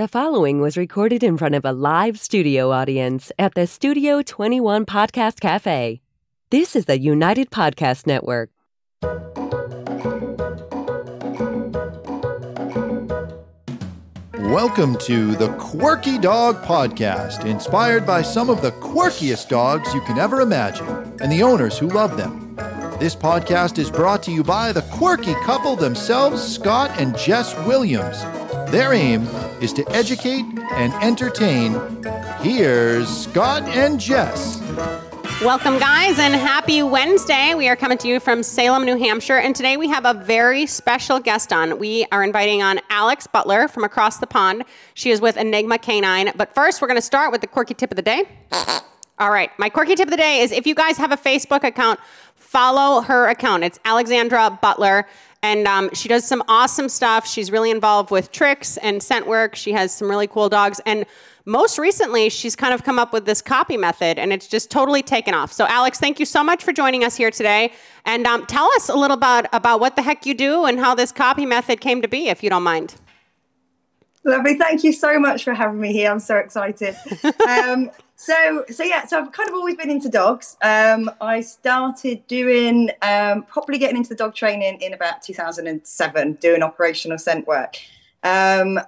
The following was recorded in front of a live studio audience at the Studio 21 Podcast Cafe. This is the United Podcast Network. Welcome to the Quirky Dog Podcast, inspired by some of the quirkiest dogs you can ever imagine and the owners who love them. This podcast is brought to you by the quirky couple themselves, Scott and Jess Williams. Their aim is to educate and entertain. Here's Scott and Jess. Welcome, guys, and happy Wednesday. We are coming to you from Salem, New Hampshire, and today we have a very special guest on. We are inviting on Alex Butler from across the pond. She is with Enigma Canine, but first we're going to start with the quirky tip of the day. All right, my quirky tip of the day is if you guys have a Facebook account, follow her account. It's Alexandra Butler. And she does some awesome stuff. She's really involved with tricks and scent work. She has some really cool dogs. And most recently, she's kind of come up with this copy method, and it's just totally taken off. So, Alex, thank you so much for joining us here today. And tell us a little bit about what the heck you do and how this copy method came to be, if you don't mind. Lovely. Thank you so much for having me here. I'm so excited. So I've kind of always been into dogs. I started doing, properly getting into the dog training in about 2007, doing operational scent work. And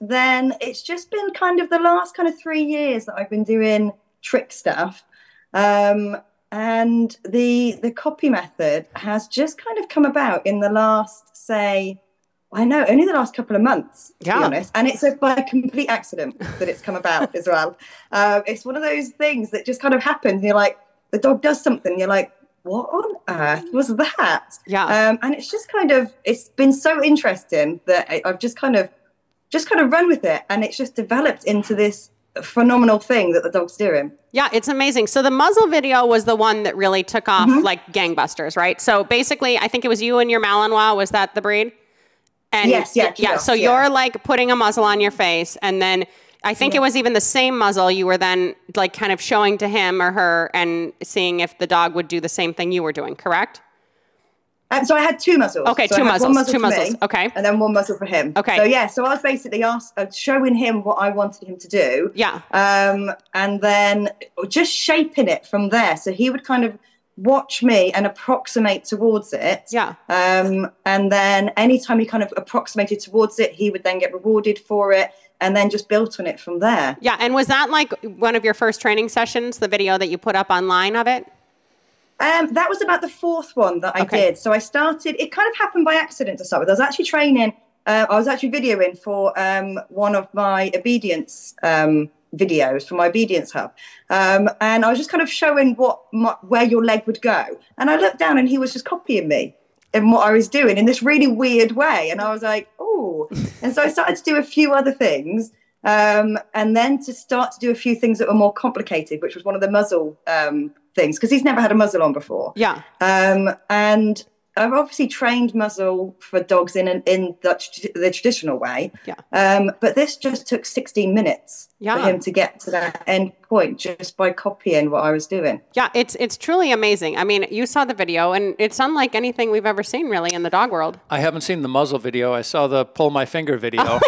then it's just been kind of the last kind of 3 years that I've been doing trick stuff. And the copy method has just kind of come about in the last, say, I know, only the last couple of months, to be honest. And it's by complete accident that it's come about as well. It's one of those things that just kind of happens. You're like, the dog does something. You're like, what on earth was that? Yeah. And it's just kind of, it's been so interesting that I've just kind of run with it. And it's just developed into this phenomenal thing that the dog's doing. Yeah, it's amazing. So the muzzle video was the one that really took off like gangbusters, right? So basically, I think it was you and your Malinois. Was that the breed? And yes, so you're like putting a muzzle on your face, and then I think it was even the same muzzle you were then like kind of showing to him or her and seeing if the dog would do the same thing you were doing, correct? So I had two muzzles. Okay, so two muzzles. Okay. And then one muzzle for him. Okay. So yeah, so I was basically showing him what I wanted him to do. Yeah. And then just shaping it from there. So he would kind of watch me and approximate towards it. Yeah. And then anytime he kind of approximated towards it, he would then get rewarded for it and then just built on it from there. Yeah. And was that like one of your first training sessions, the video that you put up online of it? That was about the fourth one that I did. So I started, it kind of happened by accident to start with. I was actually training, I was actually videoing for one of my obedience videos for my obedience hub, and I was just kind of showing where your leg would go, and I looked down and he was just copying me and what I was doing in this really weird way, and I was like, oh. And so I started to do a few other things, and then to start to do a few things that were more complicated, which was one of the muzzle things, because he's never had a muzzle on before. Yeah. And I've obviously trained muzzle for dogs in the traditional way. Yeah. But this just took 16 minutes for him to get to that end point just by copying what I was doing. Yeah, it's truly amazing. I mean, you saw the video, and it's unlike anything we've ever seen really in the dog world. I haven't seen the muzzle video. I saw the pull my finger video. Oh,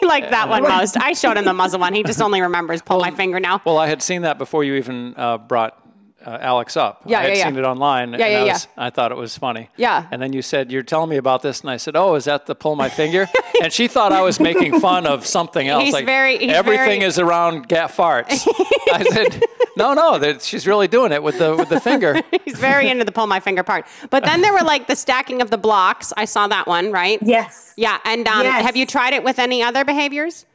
he liked that one most. I showed him the muzzle one. He just only remembers pull my finger now. Well, I had seen that before you even brought Alex up. Yeah, I had seen it online. Yeah, and I thought it was funny. Yeah. And then you said, you're telling me about this. And I said, oh, is that the pull my finger? And she thought I was making fun of something else. Everything is around gat farts. I said, no, she's really doing it with the finger. He's very into the pull my finger part. But then there were like the stacking of the blocks. I saw that one, right? Yes. Yeah. And have you tried it with any other behaviors?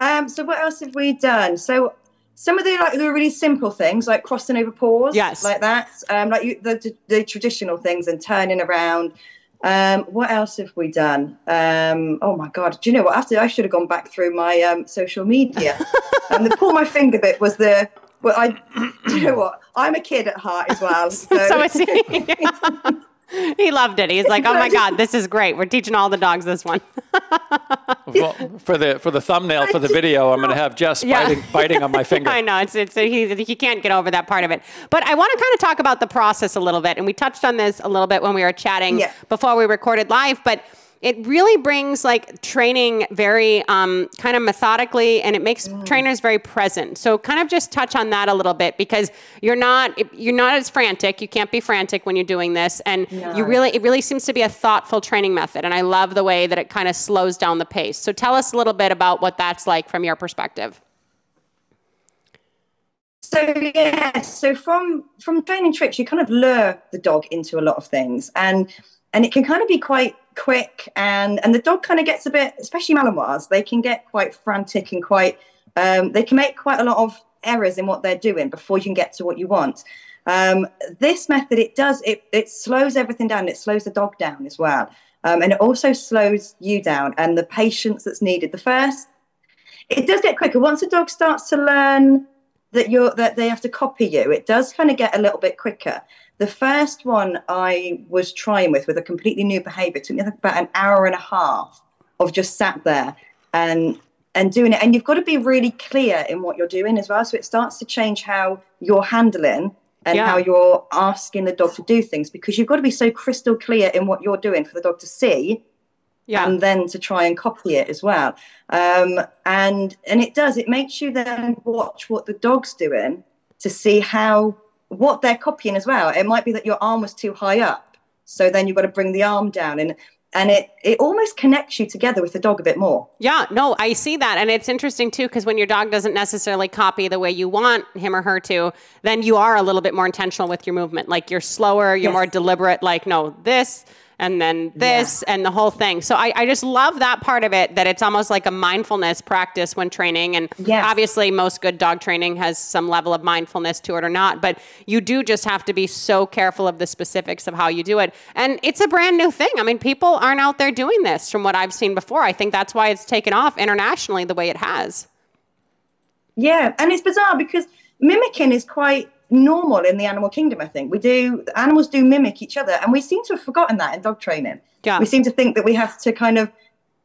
So what else have we done? So some of the really simple things, like crossing over paws, like that, the traditional things and turning around. What else have we done? Oh, my God. Do you know what? I should have gone back through my social media. And the pull my finger bit was the... Well, do you know what? I'm a kid at heart as well. So is he. He loved it. He's like, oh my God, this is great. We're teaching all the dogs this one. Well, for the thumbnail for the video, I'm going to have Jess biting on my finger. I know. He can't get over that part of it. But I want to kind of talk about the process a little bit. And we touched on this a little bit when we were chatting before we recorded live. But it really brings like training very kind of methodically, and it makes trainers very present. So kind of just touch on that a little bit, because you're not as frantic. You can't be frantic when you're doing this. And it really seems to be a thoughtful training method. And I love the way that it kind of slows down the pace. So tell us a little bit about what that's like from your perspective. So, yeah, so from training tricks, you kind of lure the dog into a lot of things. And it can kind of be quite quick, and the dog kind of gets a bit, especially Malinois, they can get quite frantic and quite, they can make quite a lot of errors in what they're doing before you can get to what you want. This method, it slows everything down. It slows the dog down as well. And it also slows you down, and the patience that's needed. It does get quicker. Once a dog starts to learn that they have to copy you, it does kind of get a little bit quicker. The first one I was trying with a completely new behavior, it took me about an hour and a half of just sat there and doing it. And you've got to be really clear in what you're doing as well. So it starts to change how you're handling and how you're asking the dog to do things, because you've got to be so crystal clear in what you're doing for the dog to see. Yeah. And then to try and copy it as well. And it makes you then watch what the dog's doing to see what they're copying as well. It might be that your arm was too high up, so then you've got to bring the arm down, and it almost connects you together with the dog a bit more. Yeah, no, I see that. And it's interesting too, because when your dog doesn't necessarily copy the way you want him or her to, then you are a little bit more intentional with your movement. Like you're slower, you're more deliberate, like, no, this... and then this and the whole thing. So I just love that part of it, that it's almost like a mindfulness practice when training. And obviously most good dog training has some level of mindfulness to it or not, but you do just have to be so careful of the specifics of how you do it. And it's a brand new thing. I mean, people aren't out there doing this from what I've seen before. I think that's why it's taken off internationally the way it has. Yeah, and it's bizarre because mimicking is quite normal in the animal kingdom. I think animals do mimic each other, and we seem to have forgotten that in dog training. We seem to think that we have to kind of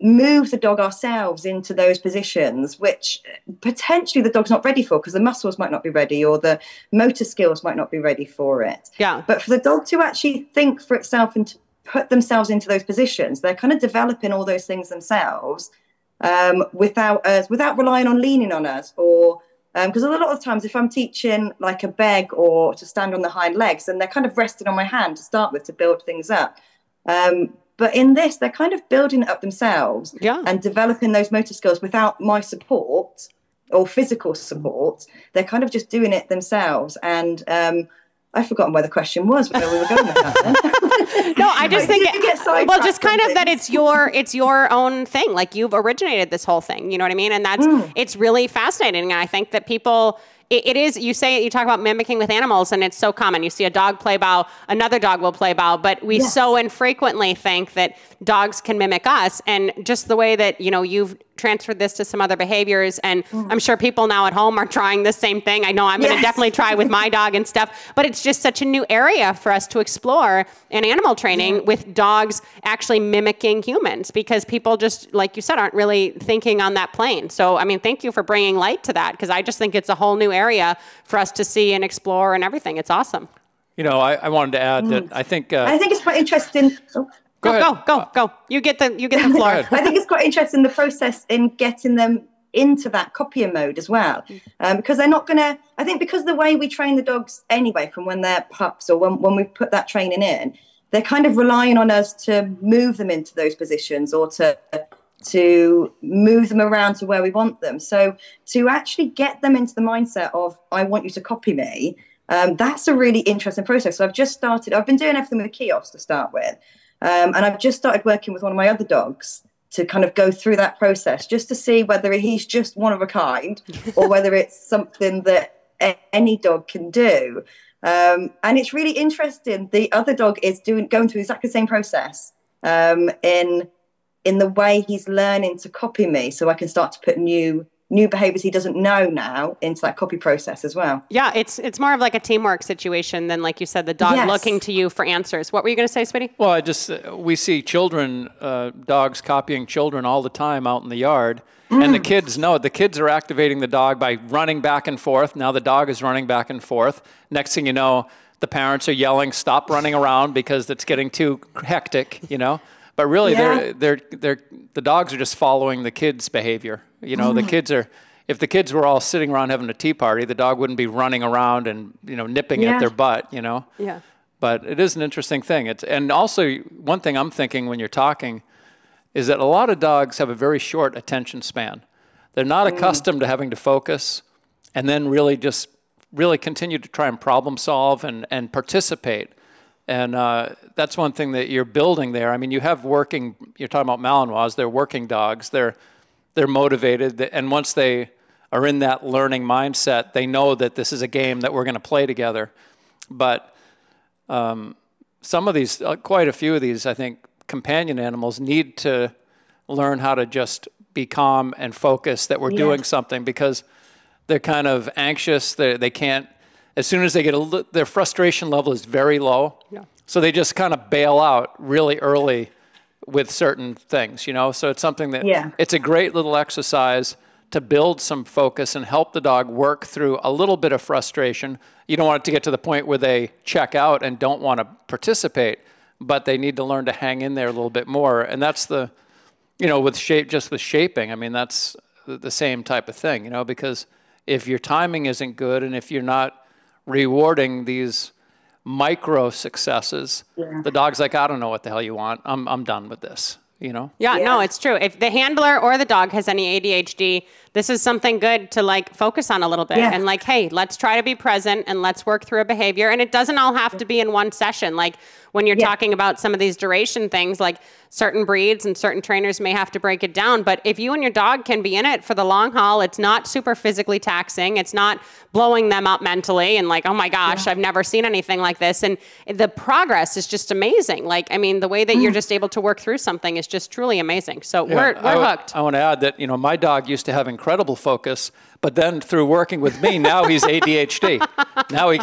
move the dog ourselves into those positions, which potentially the dog's not ready for, because the muscles might not be ready or the motor skills might not be ready for it. But for the dog to actually think for itself and to put themselves into those positions, they're kind of developing all those things themselves, without relying on leaning on us, or because a lot of times if I'm teaching like a beg or to stand on the hind legs, and they're kind of resting on my hand to start with to build things up. But in this, they're kind of building it up themselves and developing those motor skills without my support or physical support. They're kind of just doing it themselves. And I've forgotten where the question was, where we were going with that then. No, I just think that it's your own thing. Like you've originated this whole thing, you know what I mean? And that's, it's really fascinating. And I think that people, you talk about mimicking with animals, and it's so common. You see a dog play bow, another dog will play bow, but we so infrequently think that dogs can mimic us. And just the way that, you've transferred this to some other behaviors, and I'm sure people now at home are trying the same thing. I know I'm going to definitely try with my dog and stuff, but it's just such a new area for us to explore in animal training with dogs actually mimicking humans, because people just, like you said, aren't really thinking on that plane. So, I mean, thank you for bringing light to that, because I just think it's a whole new area for us to see and explore and everything. It's awesome. I wanted to add that I think it's quite interesting. Go. You get the floor. I think it's quite interesting, the process in getting them into that copying mode as well, because they're not going to, I think because the way we train the dogs anyway, from when they're pups or when we put that training in, they're kind of relying on us to move them into those positions or to move them around to where we want them. So to actually get them into the mindset of, I want you to copy me, that's a really interesting process. So I've been doing everything with kiosks to start with. And I've just started working with one of my other dogs to kind of go through that process, just to see whether he's just one of a kind or whether it's something that any dog can do. And it's really interesting. The other dog is going through exactly the same process in the way he's learning to copy me, so I can start to put new behaviors he doesn't know now into that copy process as well. Yeah, it's more of like a teamwork situation than, like you said, the dog looking to you for answers. What were you going to say, Smitty? Well, we see children, dogs copying children all the time out in the yard. And the kids know it. The kids are activating the dog by running back and forth. Now the dog is running back and forth. Next thing you know, the parents are yelling, stop running around because it's getting too hectic, But really, the dogs are just following the kids' behavior. You know, the kids are, if the kids were all sitting around having a tea party, the dog wouldn't be running around and, you know, nipping at their butt, you know. Yeah. But it is an interesting thing. It's, and also, one thing I'm thinking when you're talking is that a lot of dogs have a very short attention span. They're not accustomed to having to focus and then really just really continue to try and problem solve and participate. And that's one thing that you're building there. I mean, you have working, you're talking about Malinois, they're working dogs. They're motivated. And once they are in that learning mindset, they know that this is a game that we're going to play together. But some of these, quite a few of these, I think, companion animals need to learn how to just be calm and focus that we're doing something, because they're kind of anxious. They can't. As soon as they get a, their frustration level is very low. Yeah. So they just kind of bail out really early with certain things, you know? So it's something that, it's a great little exercise to build some focus and help the dog work through a little bit of frustration. You don't want it to get to the point where they check out and don't want to participate, but they need to learn to hang in there a little bit more. And that's the, you know, with shape, just with shaping, I mean, that's the same type of thing, you know, because if your timing isn't good and if you're not rewarding these micro successes, the dog's like, I don't know what the hell you want. I'm done with this, you know? Yeah, no, it's true. If the handler or the dog has any ADHD, this is something good to like focus on a little bit and like, hey, let's try to be present and let's work through a behavior. And it doesn't all have to be in one session. Like when you're talking about some of these duration things, like certain breeds and certain trainers may have to break it down. But if you and your dog can be in it for the long haul, it's not super physically taxing. It's not blowing them up mentally and like, oh my gosh, I've never seen anything like this. And the progress is just amazing. Like, I mean, the way that you're just able to work through something is just truly amazing. So we're hooked. I want to add that, you know, my dog used to have incredible focus, but then through working with me, now he's ADHD. Now he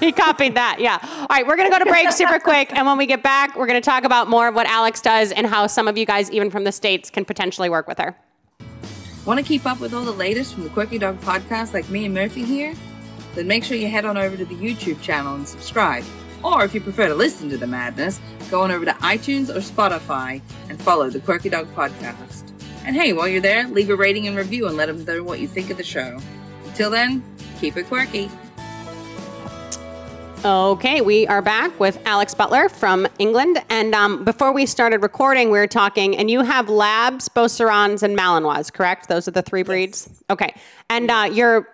He copied that. Yeah. All right. We're going to go to break super quick. And when we get back, we're going to talk about more of what Alex does and how some of you guys, even from the States, can potentially work with her. Want to keep up with all the latest from the Quirky Dog Podcast like me and Murphy here? Then make sure you head on over to the YouTube channel and subscribe. Or if you prefer to listen to the madness, go on over to iTunes or Spotify and follow the Quirky Dog Podcast. And hey, while you're there, leave a rating and review and let them know what you think of the show. Until then, keep it quirky. Okay, we are back with Alex Butler from England. And before we started recording, we were talking, and you have Labs, Beaucerons, and Malinois, correct? Those are the three breeds? Yes. Okay. And your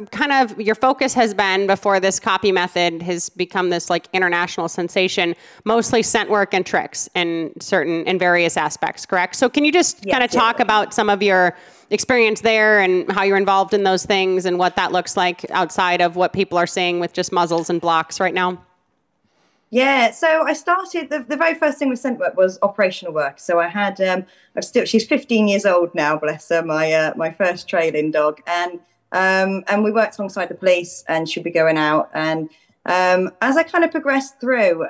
focus has been, before this copy method has become this like international sensation, mostly scent work and tricks in various aspects, correct? So can you just kind of talk about some of your experience there and how you're involved in those things and what that looks like outside of what people are seeing with just muzzles and blocks right now? Yeah, so I started, the very first thing with scent work was operational work. So I had, she's 15 years old now, bless her, my first trailing dog. And we worked alongside the police and she'd be going out. And as I kind of progressed through,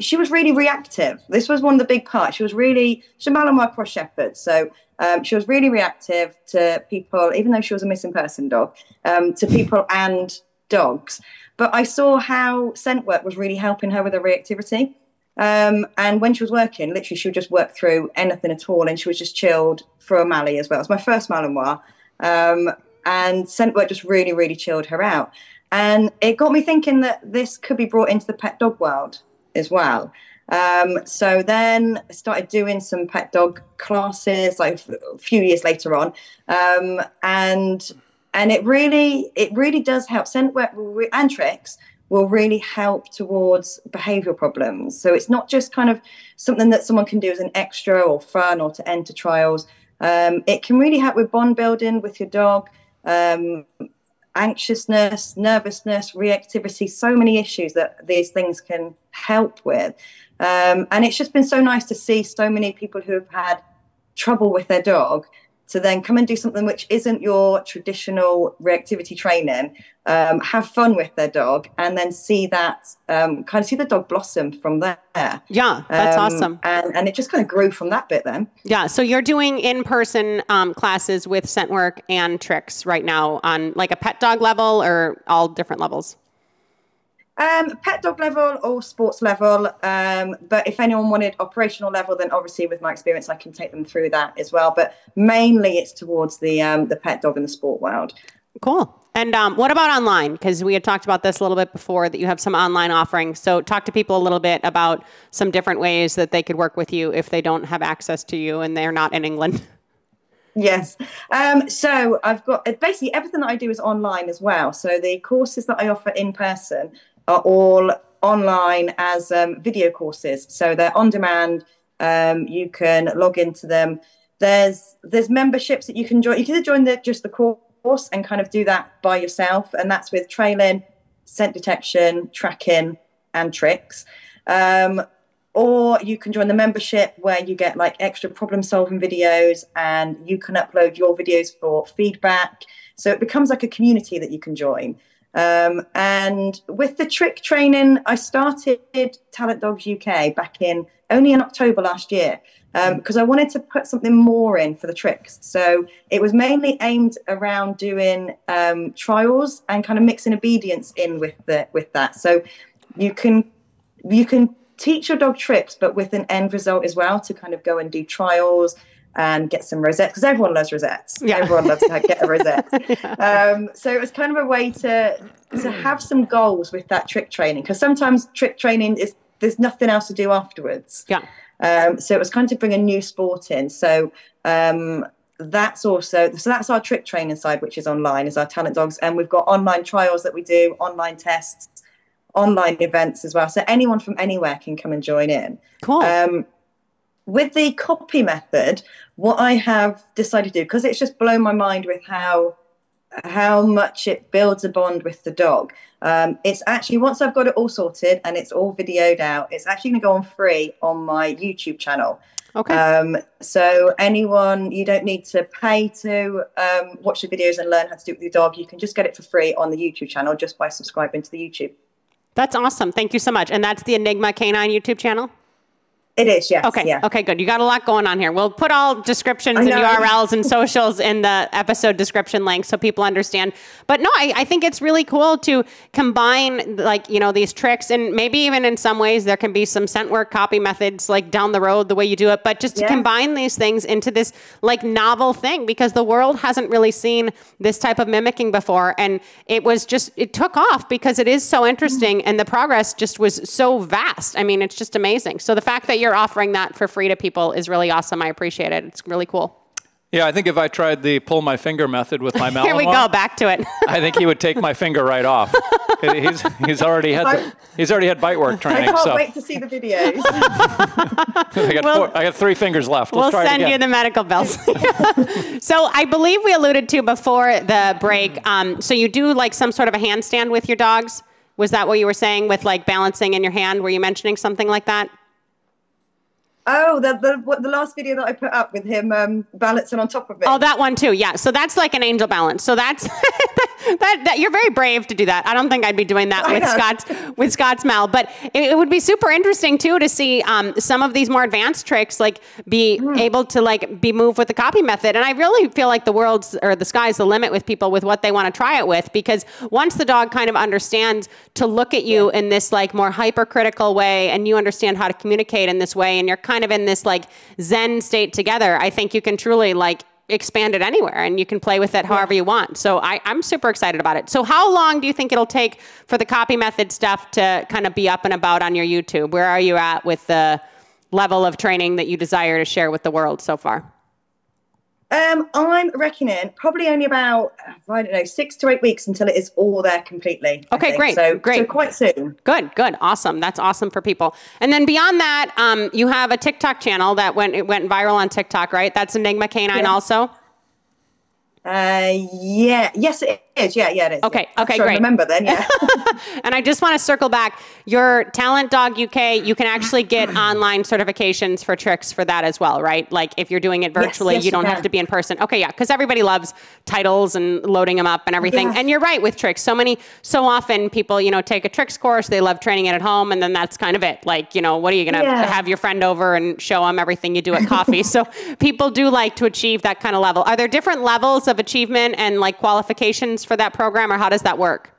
she was really reactive. This was one of the big parts. She's a Malinois Cross Shepherd. So she was really reactive to people, even though she was a missing person dog, to people and dogs. But I saw how scent work was really helping her with her reactivity. And when she was working, literally, she would just work through anything at all. And she was just chilled for a Mally as well. It was my first Malinois. And scent work just really, really chilled her out. And it got me thinking that this could be brought into the pet dog world as well. So then I started doing some pet dog classes like a few years later on. And it really does help. Scent work and tricks will really help towards behavioral problems. So it's not just kind of something that someone can do as an extra or fun or to enter trials. It can really help with bond building with your dog, anxiousness, nervousness, reactivity, so many issues that these things can help with. And it's just been so nice to see so many people who have had trouble with their dog to then come and do something which isn't your traditional reactivity training, have fun with their dog, and then see that, kind of see the dog blossom from there. Yeah, that's awesome. And it just kind of grew from that bit then. Yeah, so you're doing in-person classes with scent work and tricks right now on like a pet dog level or all different levels? Pet dog level or sports level, but if anyone wanted operational level, then obviously with my experience I can take them through that as well, but mainly it's towards the pet dog and the sport world. Cool. And what about online? Because we had talked about this a little bit before, that you have some online offerings. So talk to people a little bit about some different ways that they could work with you if they don't have access to you and they're not in England. Yes. So I've got basically everything that I do is online as well. So the courses that I offer in person are all online as video courses. So they're on demand. You can log into them. There's memberships that you can join. You can either join just the course and kind of do that by yourself. And that's with trailing, scent detection, tracking, and tricks. Or you can join the membership where you get like extra problem solving videos and you can upload your videos for feedback. So it becomes like a community that you can join. And with the trick training, I started Talent Dogs UK back only in October last year, because I wanted to put something more in for the tricks. So it was mainly aimed around doing trials and kind of mixing obedience in with that. So you can teach your dog tricks, but with an end result as well, to kind of go and do trials and get some rosettes, because everyone loves rosettes. Yeah. Everyone loves to get a rosette. Yeah. So it was kind of a way to have some goals with that trick training, because sometimes trick training is, there's nothing else to do afterwards. Yeah. So it was kind of to bring a new sport in. So that's our trick training side, which is online, is our Talent Dogs. And we've got online trials that we do, online tests, online events as well, so anyone from anywhere can come and join in. Cool. With the copy method, what I have decided to do, because it's just blown my mind with how much it builds a bond with the dog, it's actually, once I've got it all sorted and it's all videoed out, it's actually going to go on free on my YouTube channel. Okay. So anyone, you don't need to pay to watch the videos and learn how to do it with your dog. You can just get it for free on the YouTube channel just by subscribing to the YouTube. That's awesome. Thank you so much. And that's the Enigma Canine YouTube channel? It is, yes. Okay, yeah. Okay, good. You got a lot going on here. We'll put all descriptions and URLs and socials in the episode description link so people understand. But no, I think it's really cool to combine, like, you know, these tricks, and maybe even in some ways there can be some scent work copy methods like down the road, the way you do it, but just to combine these things into this like novel thing, because the world hasn't really seen this type of mimicking before. And it took off because it is so interesting, and the progress just was so vast. I mean, it's just amazing. So the fact that you're offering that for free to people is really awesome. I appreciate it. It's really cool. Yeah, I think if I tried the pull my finger method with my Malinois, here we go, back to it. I think he would take my finger right off. He's already had bite work training. I can't wait to see the videos. I got 3 fingers left. Let's try it again. We'll send you the medical bills. So I believe we alluded to before the break. So you do like some sort of a handstand with your dogs. Was that what you were saying with like balancing in your hand? Were you mentioning something like that? Oh, the last video that I put up with him balancing on top of me. Oh, that one too, yeah. So that's like an angel balance. So that's that you're very brave to do that. I don't think I'd be doing that with Scott's Mal, but it would be super interesting too to see some of these more advanced tricks like be able to like be moved with the copy method. And I really feel like the sky's the limit with people with what they want to try it with, because once the dog kind of understands to look at you in this like more hypercritical way, and you understand how to communicate in this way, and you're kind of in this like Zen state together, I think you can truly like expand it anywhere, and you can play with it however you want. So I'm super excited about it. So how long do you think it'll take for the copy method stuff to kind of be up and about on your YouTube? Where are you at with the level of training that you desire to share with the world so far? I'm reckoning probably only about, I don't know, 6 to 8 weeks until it is all there completely. Okay, great. So quite soon. Good. Awesome. That's awesome for people. And then beyond that, you have a TikTok channel that went viral on TikTok, right? That's Enigma Canine also? Yes, it is. Yeah, it is. Okay, sure, great. I remember then, yeah. And I just want to circle back. Your Talent Dog UK, you can actually get online certifications for tricks for that as well, right? Like if you're doing it virtually, you don't have to be in person. Okay, yeah, because everybody loves titles and loading them up and everything. Yeah. And you're right with tricks. So often people, you know, take a tricks course, they love training it at home, and then that's kind of it. Like, you know, what are you going to have your friend over and show them everything you do at coffee? So people do like to achieve that kind of level. Are there different levels of achievement and like qualifications for that program, or how does that work?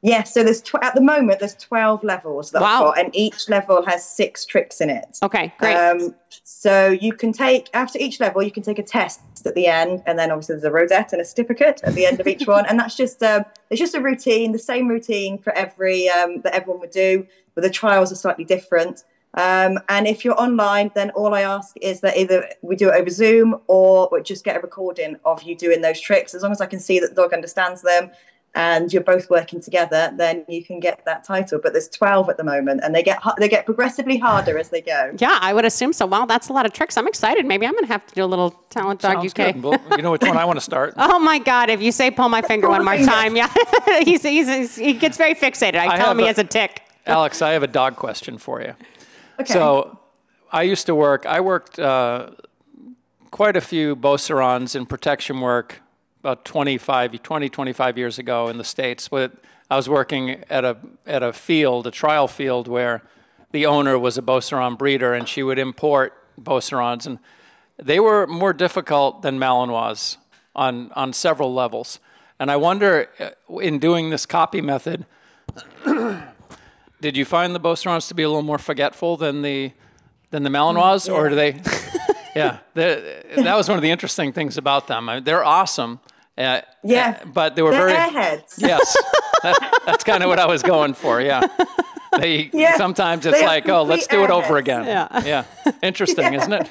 Yeah, so there's at the moment there's 12 levels that I've got, and each level has 6 tricks in it. Okay, great. So you can take, after each level, you can take a test at the end, and then obviously there's a rosette and a certificate at the end of each one, and that's just it's just a routine, the same routine for every that everyone would do, but the trials are slightly different. And if you're online, then all I ask is that either we do it over Zoom or we just get a recording of you doing those tricks. As long as I can see that the dog understands them and you're both working together, then you can get that title. But there's 12 at the moment, and they get progressively harder as they go. Yeah, I would assume so. Wow, that's a lot of tricks. I'm excited. Maybe I'm going to have to do a little Talent Dog UK. Well, you know which one I want to start? Oh, my God. If you say pull my finger one more time, yeah, he gets very fixated. I tell him he has a tick. Alex, I have a dog question for you. Okay. So I worked quite a few Beaucerons in protection work about 25 years ago in the States. I was working at a field, a trial field, where the owner was a Beauceron breeder, and she would import Beaucerons. And they were more difficult than Malinois on several levels. And I wonder, in doing this copy method, did you find the Beaucerons to be a little more forgetful than the Malinois, yeah, or do they? Yeah, that was one of the interesting things about them. I mean, they're awesome. Yeah, but they were they're very airheads. Yes, that's kind of what I was going for. Yeah, sometimes it's like, oh, let's do it over again. Yeah, yeah, interesting, yeah, isn't it?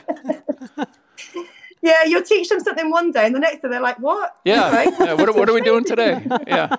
Yeah, you'll teach them something one day, and the next day they're like, what? Yeah, okay. Yeah. What are we doing today? Yeah.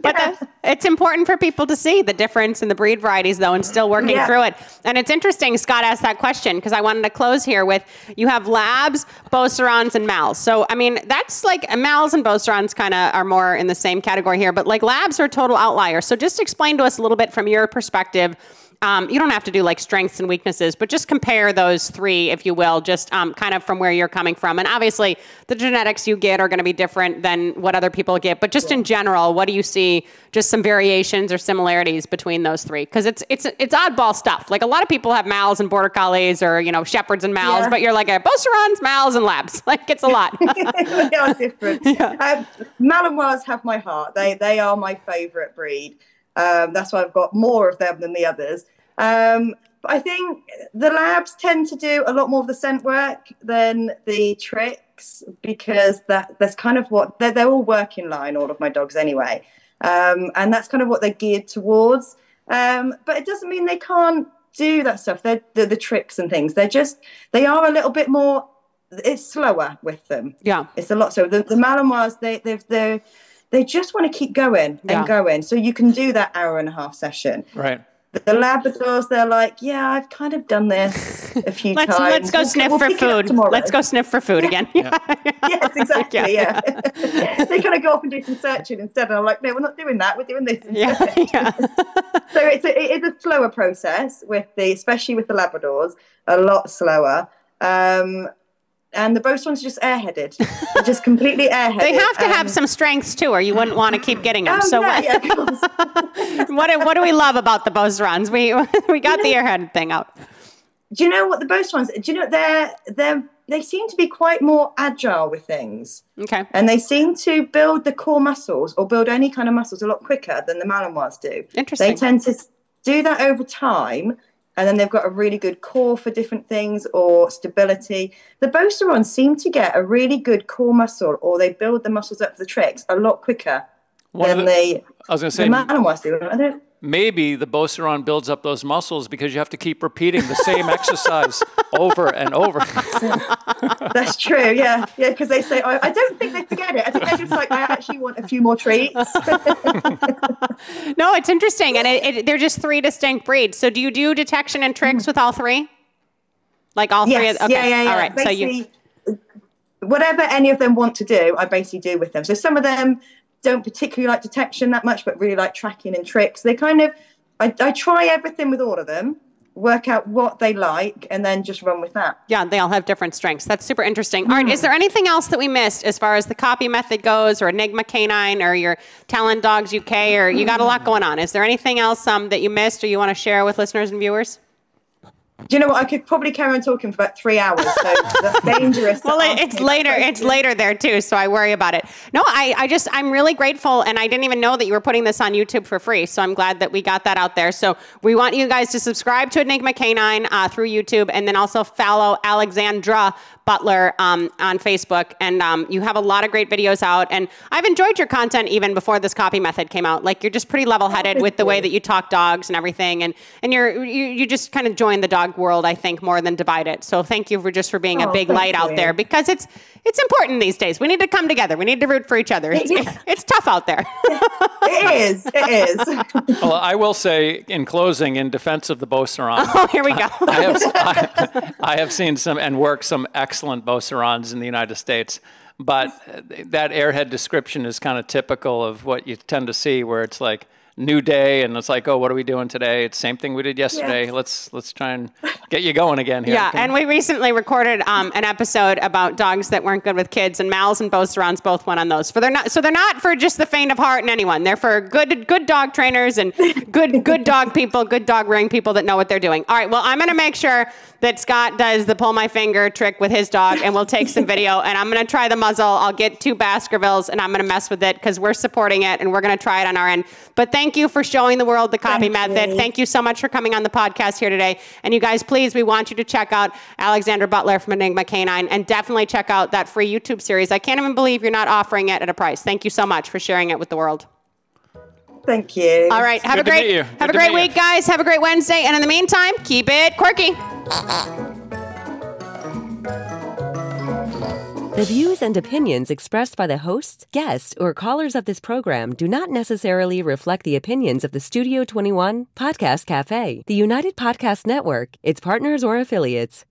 But it's important for people to see the difference in the breed varieties, though, and still working through it. And it's interesting Scott asked that question, because I wanted to close here with, you have Labs, Beaucerons, and Mals. So, I mean, that's like, Mals and Beaucerons kind of are more in the same category here, but like Labs are total outliers. So just explain to us a little bit from your perspective. You don't have to do like strengths and weaknesses, but just compare those three, if you will, just kind of from where you're coming from. And obviously the genetics you get are going to be different than what other people get. But just in general, what do you see, just some variations or similarities between those three? Because it's oddball stuff. Like a lot of people have Mals and Border Collies or, you know, Shepherds and Mals, but you're like, Beaucerons, Mals, and Labs. Like it's a lot. They are different. Yeah. Malinois have my heart. They are my favorite breed. That's why I've got more of them than the others. But I think the Labs tend to do a lot more of the scent work than the tricks, because that's kind of what they're all working line, all of my dogs anyway. And that's kind of what they're geared towards. But it doesn't mean they can't do that stuff. The tricks and things, they are a little bit more, it's slower with them. Yeah. It's a lot. So the Malinois, they just want to keep going and going. So you can do that hour-and-a-half session. Right. The Labradors, they're like, yeah, I've kind of done this a few times. Let's go sniff for food again. Yeah. Yes, exactly, yeah. They kind of go off and do some searching instead. And I'm like, no, we're not doing that. We're doing this instead. Yeah. So it is a slower process, especially with the Labradors, a lot slower. And the Beaucerons are just airheaded, just completely airheaded. They have to have some strengths too, or you wouldn't want to keep getting them. What do we love about the Beaucerons? We got the airhead thing out. Do you know what the Beaucerons? Do you know they seem to be quite more agile with things? Okay, and they seem to build the core muscles or build any kind of muscles a lot quicker than the Malinois do. Interesting. They tend to do that over time. And then they've got a really good core for different things or stability. The Beaucerons seem to get a really good core muscle, or they build the muscles up for the tricks a lot quicker than the Malinois do. Maybe the Beauceron builds up those muscles because you have to keep repeating the same exercise over and over. That's true, yeah. Yeah, because they say, oh, I don't think they forget it. I think they're just like, I actually want a few more treats. No, it's interesting. And they're just three distinct breeds. So do you do detection and tricks with all three? Like all three? Okay. Yeah. All right. Basically, so whatever any of them want to do, I basically do with them. So some of them don't particularly like detection that much, but really like tracking and tricks. They kind of, I try everything with all of them, work out what they like, and then just run with that. Yeah, they all have different strengths. That's super interesting. All right, is there anything else that we missed as far as the copy method goes, or Enigma Canine, or your Talent Dogs UK, or you got a lot going on? Is there anything else that you missed or you want to share with listeners and viewers? Do you know what? I could probably carry on talking for about 3 hours. So that's dangerous. Well, it's later there too. So I worry about it. No, I'm really grateful. And I didn't even know that you were putting this on YouTube for free. So I'm glad that we got that out there. So we want you guys to subscribe to Enigma Canine through YouTube, and then also follow Alexandra Butler on Facebook. And you have a lot of great videos out. And I've enjoyed your content even before this Copy Method came out. Like, you're just pretty level headed with the way that you talk dogs and everything. And you just kind of join the dog world, I think, more than divide it. So thank you for being a big light out there, because it's important these days. We need to come together. We need to root for each other. It's tough out there. It is. It is. Well, I will say in closing, in defense of the Beauceron. Oh, here we go. I have seen some and worked some excellent Beaucerons in the United States. But that airhead description is kind of typical of what you tend to see, where it's like, new day, and it's like, oh, what are we doing today? It's the same thing we did yesterday. Yeah. Let's try and get you going again here. Yeah, and we recently recorded an episode about dogs that weren't good with kids, and Mal's and Beaucerons both went on those. They're not for just the faint of heart and anyone. They're for good dog trainers and good dog people, good dog rearing people that know what they're doing. All right, well, I'm gonna make sure that Scott does the pull my finger trick with his dog, and we'll take some video, and I'm gonna try the muzzle. I'll get 2 Baskervilles, and I'm gonna mess with it because we're supporting it, and we're gonna try it on our end. But thank you for showing the world the Copy Method. Thank you so much for coming on the podcast here today. And you guys, please, we want you to check out Alexandra Butler from Enigma Canine, and definitely check out that free YouTube series. I can't even believe you're not offering it at a price. Thank you so much for sharing it with the world. Thank you. All right. Have a great week, guys. Have a great Wednesday. And in the meantime, keep it quirky. The views and opinions expressed by the hosts, guests, or callers of this program do not necessarily reflect the opinions of the Studio 21 Podcast Cafe, the United Podcast Network, its partners, or affiliates.